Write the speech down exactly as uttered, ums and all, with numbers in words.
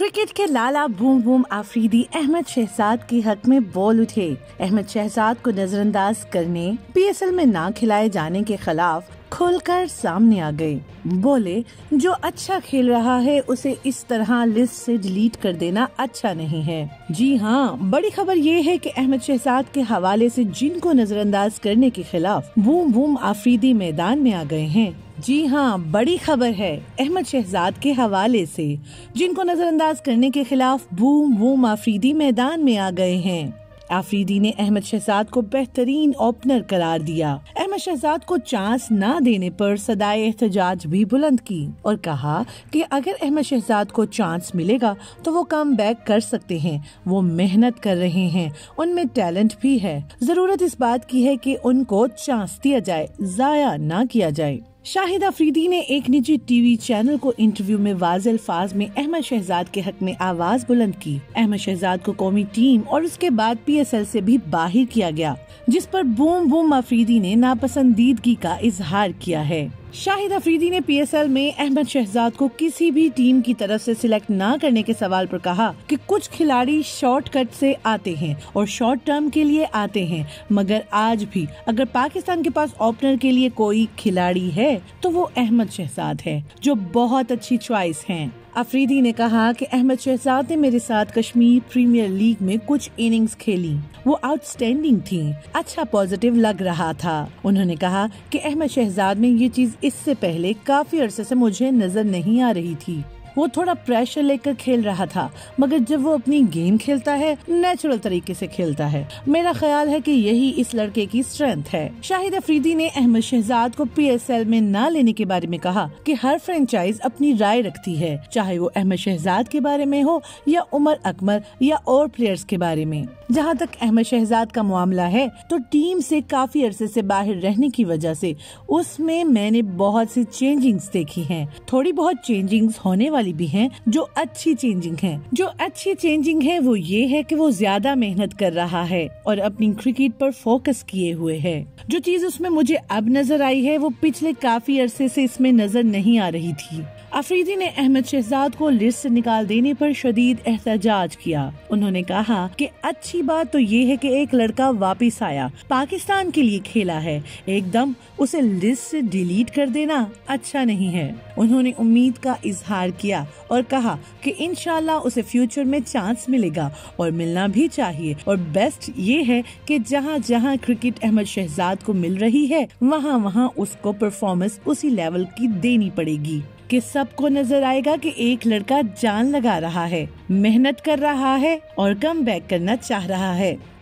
Cricket के लाला boom boom Afridi Ahmed Shahzad के हक में बोल उठे। अहमद शहजाद को नजरअंदाज करने, पीएसएल में ना खिलाए जाने के खिलाफ खुलकर सामने आ गए। बोले, जो अच्छा खेल रहा है उसे इस तरह लिस्ट से डिलीट कर देना अच्छा नहीं है। जी हाँ, बड़ी खबर ये है कि अहमद शहजाद के हवाले से जिनको नजरअंदाज करने के खिलाफ बूम बूम आफरीदी मैदान में आ गए हैं। जी हाँ, बड़ी खबर है अहमद शहजाद के हवाले से जिनको नजरअंदाज करने के खिलाफ बूम बूम आफरीदी मैदान में आ गए हैं। आफरीदी ने अहमद शहजाद को बेहतरीन ओपनर करार दिया। अहमद शहजाद को चांस ना देने पर सदाए एहतजाज भी बुलंद की और कहा कि अगर अहमद शहजाद को चांस मिलेगा तो वो कम बैक कर सकते हैं। वो मेहनत कर रहे हैं, उनमें टैलेंट भी है, जरूरत इस बात की है कि उनको चांस दिया जाए, जाया ना किया जाए। शाहिद अफरीदी ने एक निजी टीवी चैनल को इंटरव्यू में वाज़े अल्फाज में अहमद शहजाद के हक में आवाज बुलंद की। अहमद शहजाद को कौमी टीम और उसके बाद पीएसएल से भी बाहर किया गया, जिस पर बूम बूम अफरीदी ने नापसंदीदगी का इजहार किया है। शाहिद अफरीदी ने पीएसएल में अहमद शहजाद को किसी भी टीम की तरफ से सिलेक्ट ना करने के सवाल पर कहा कि कुछ खिलाड़ी शॉर्टकट से आते हैं और शॉर्ट टर्म के लिए आते हैं, मगर आज भी अगर पाकिस्तान के पास ओपनर के लिए कोई खिलाड़ी है तो वो अहमद शहजाद है, जो बहुत अच्छी चॉइस हैं। अफरीदी ने कहा कि अहमद शहजाद ने मेरे साथ कश्मीर प्रीमियर लीग में कुछ इनिंग्स खेली, वो आउटस्टैंडिंग थी, अच्छा पॉजिटिव लग रहा था। उन्होंने कहा कि अहमद शहजाद में ये चीज इससे पहले काफी अरसे से मुझे नजर नहीं आ रही थी। वो थोड़ा प्रेशर लेकर खेल रहा था, मगर जब वो अपनी गेम खेलता है, नेचुरल तरीके से खेलता है। मेरा ख्याल है कि यही इस लड़के की स्ट्रेंथ है। शाहिद अफरीदी ने अहमद शहजाद को पीएसएल में ना लेने के बारे में कहा कि हर फ्रेंचाइज अपनी राय रखती है, चाहे वो अहमद शहजाद के बारे में हो या उमर अकमल या और प्लेयर्स के बारे में। जहाँ तक अहमद शहजाद का मामला है तो टीम से काफी अरसे से बाहर रहने की वजह से उसमें मैंने बहुत सी चेंजिंग्स देखी हैं। थोड़ी बहुत चेंजिंग्स होने वाली भी हैं, जो अच्छी चेंजिंग हैं। जो अच्छी चेंजिंग है वो ये है कि वो ज्यादा मेहनत कर रहा है और अपनी क्रिकेट पर फोकस किए हुए है। जो चीज उसमें मुझे अब नजर आई है वो पिछले काफी अरसे से इसमें नजर नहीं आ रही थी। अफरीदी ने अहमद शहजाद को लिस्ट से निकाल देने पर शदीद एहतजाज किया। उन्होंने कहा कि अच्छी बात तो ये है कि एक लड़का वापस आया, पाकिस्तान के लिए खेला है, एकदम उसे लिस्ट से डिलीट कर देना अच्छा नहीं है। उन्होंने उम्मीद का इजहार किया और कहा कि इंशाल्लाह उसे फ्यूचर में चांस मिलेगा और मिलना भी चाहिए, और बेस्ट ये है कि जहाँ जहाँ क्रिकेट अहमद शहजाद को मिल रही है वहाँ वहाँ उसको परफॉर्मेंस उसी लेवल की देनी पड़ेगी कि सबको नजर आएगा कि एक लड़का जान लगा रहा है, मेहनत कर रहा है और कम बैक करना चाह रहा है।